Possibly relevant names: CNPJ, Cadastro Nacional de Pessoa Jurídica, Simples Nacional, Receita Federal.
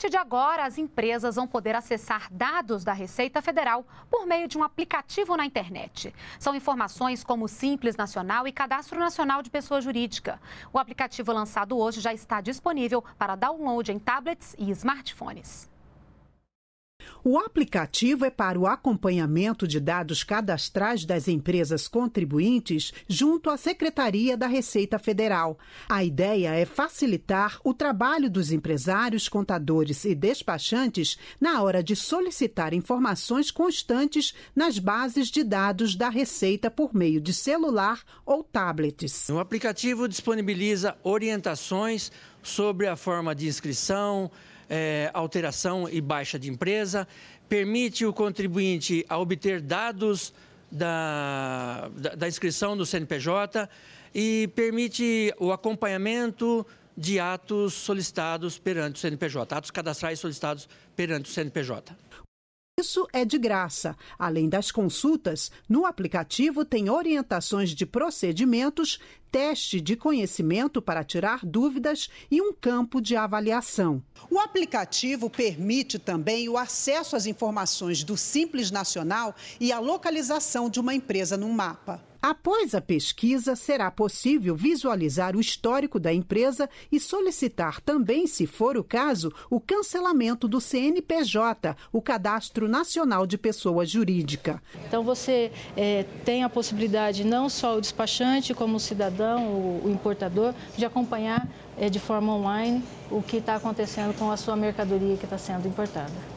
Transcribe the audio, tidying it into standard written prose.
partir de agora, as empresas vão poder acessar dados da Receita Federal por meio de um aplicativo na internet. São informações como Simples Nacional e Cadastro Nacional de Pessoa Jurídica. O aplicativo lançado hoje já está disponível para download em tablets e smartphones. O aplicativo é para o acompanhamento de dados cadastrais das empresas contribuintes junto à Secretaria da Receita Federal. A ideia é facilitar o trabalho dos empresários, contadores e despachantes na hora de solicitar informações constantes nas bases de dados da Receita por meio de celular ou tablets. O aplicativo disponibiliza orientações sobre a forma de inscrição, alteração e baixa de empresa, permite o contribuinte a obter dados da inscrição do CNPJ e permite o acompanhamento de atos solicitados perante o CNPJ, atos cadastrais solicitados perante o CNPJ. Isso é de graça. Além das consultas, no aplicativo tem orientações de procedimentos, teste de conhecimento para tirar dúvidas e um campo de avaliação. O aplicativo permite também o acesso às informações do Simples Nacional e a localização de uma empresa num mapa. Após a pesquisa, será possível visualizar o histórico da empresa e solicitar também, se for o caso, o cancelamento do CNPJ, o Cadastro Nacional de Pessoa Jurídica. Então você tem a possibilidade, não só o despachante, como o cidadão, o importador, de acompanhar de forma online o que está acontecendo com a sua mercadoria que está sendo importada.